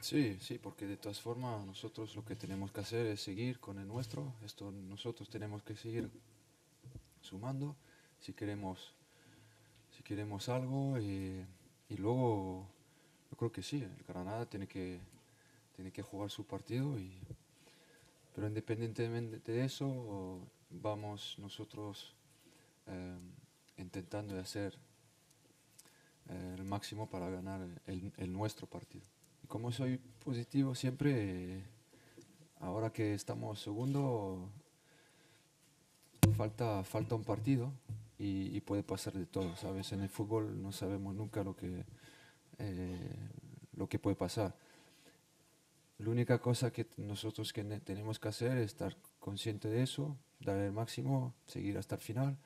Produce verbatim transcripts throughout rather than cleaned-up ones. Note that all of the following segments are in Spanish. Sí, sí, porque de todas formas nosotros lo que tenemos que hacer es seguir con el nuestro. Esto nosotros tenemos que seguir sumando si queremos, si queremos algo. Y, y luego yo creo que sí, el Granada tiene que, tiene que jugar su partido. Y, pero independientemente de eso, vamos nosotros eh, intentando hacer eh, el máximo para ganar el, el nuestro partido. Como soy positivo siempre, ahora que estamos segundo, falta, falta un partido y, y puede pasar de todo, ¿sabes? En el fútbol no sabemos nunca lo que, eh, lo que puede pasar. La única cosa que nosotros que tenemos que hacer es estar consciente de eso, dar el máximo, seguir hasta el final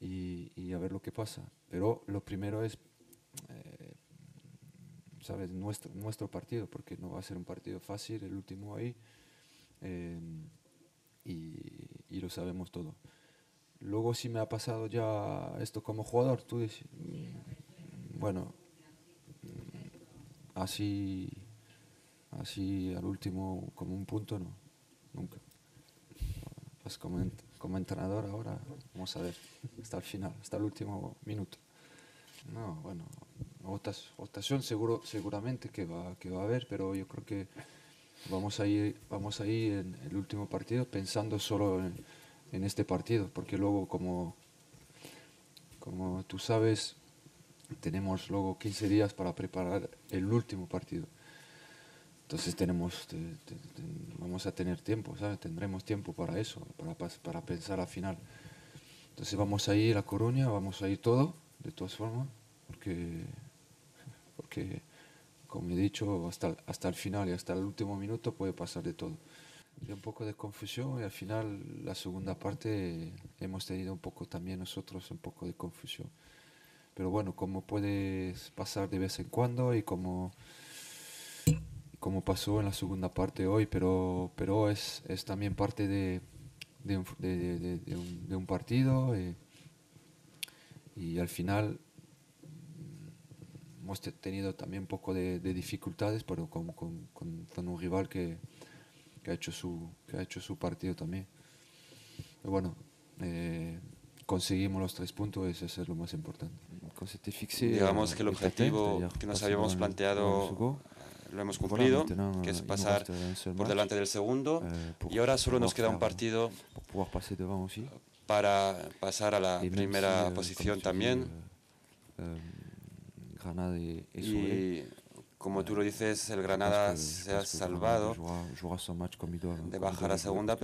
y, y a ver lo que pasa. Pero lo primero es... Eh, ¿sabes? Nuestro, nuestro partido, porque no va a ser un partido fácil, el último ahí, eh, y, y lo sabemos todo. Luego si me ha pasado ya esto como jugador, tú dices, bueno, así, así al último como un punto no, nunca. Pues como, ent como entrenador ahora, vamos a ver, hasta el final, hasta el último minuto. No, bueno, votación seguro, seguramente que va, que va a haber, pero yo creo que vamos a ir, vamos a ir en el último partido pensando solo en, en este partido, porque luego, como, como tú sabes, tenemos luego quince días para preparar el último partido. Entonces tenemos, te, te, te, vamos a tener tiempo, ¿sabes? Tendremos tiempo para eso, para, para pensar al final. Entonces vamos a ir a Coruña, vamos a ir todo. De todas formas, porque, porque como he dicho, hasta, hasta el final y hasta el último minuto puede pasar de todo. Hay un poco de confusión y al final, la segunda parte, hemos tenido un poco también nosotros un poco de confusión. Pero bueno, como puede pasar de vez en cuando y como, como pasó en la segunda parte hoy, pero, pero es, es también parte de, de, un, de, de, de, un, de un partido. Y, Y al final hemos tenido también un poco de, de dificultades, pero con, con, con un rival que, que, ha hecho su, que ha hecho su partido también. Pero bueno, eh, conseguimos los tres puntos, eso es lo más importante. Digamos que el objetivo que nos habíamos planteado lo hemos cumplido, que es pasar por delante del segundo, y ahora solo nos queda un partido para pasar a la primera posición también. Y como tú lo dices, el Granada se ha salvado de bajar a segunda.